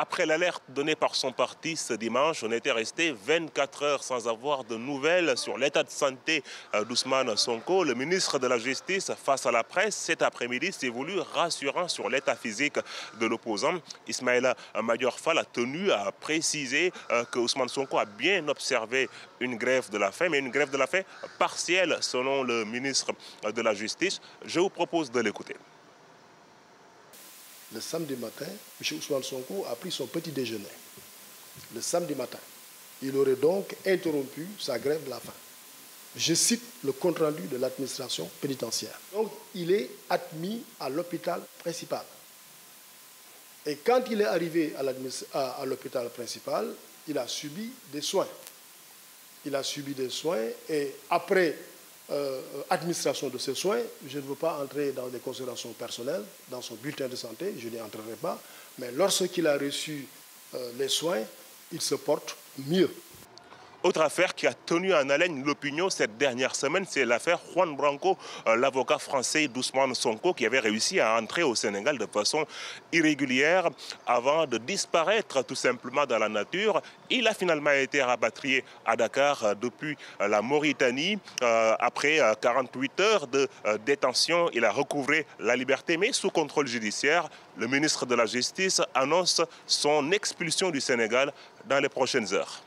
Après l'alerte donnée par son parti ce dimanche, on était resté 24 heures sans avoir de nouvelles sur l'état de santé d'Ousmane Sonko. Le ministre de la Justice, face à la presse, cet après-midi s'est voulu rassurant sur l'état physique de l'opposant. Ismaïla Madior Fall a tenu à préciser que Ousmane Sonko a bien observé une grève de la faim, mais une grève de la faim partielle selon le ministre de la Justice. Je vous propose de l'écouter. Le samedi matin, M. Ousmane Sonko a pris son petit déjeuner. Le samedi matin, il aurait donc interrompu sa grève de la faim. Je cite le compte-rendu de l'administration pénitentiaire. Donc, il est admis à l'hôpital principal. Et quand il est arrivé à l'hôpital principal, il a subi des soins. Il a subi des soins et après administration de ces soins, je ne veux pas entrer dans des considérations personnelles, dans son bulletin de santé, je n'y entrerai pas, mais lorsqu'il a reçu les soins, il se porte mieux. Autre affaire qui a tenu en haleine l'opinion cette dernière semaine, c'est l'affaire Juan Branco, l'avocat français d'Ousmane Sonko qui avait réussi à entrer au Sénégal de façon irrégulière avant de disparaître tout simplement dans la nature. Il a finalement été rapatrié à Dakar depuis la Mauritanie. Après 48 heures de détention, il a recouvré la liberté mais sous contrôle judiciaire. Le ministre de la Justice annonce son expulsion du Sénégal dans les prochaines heures.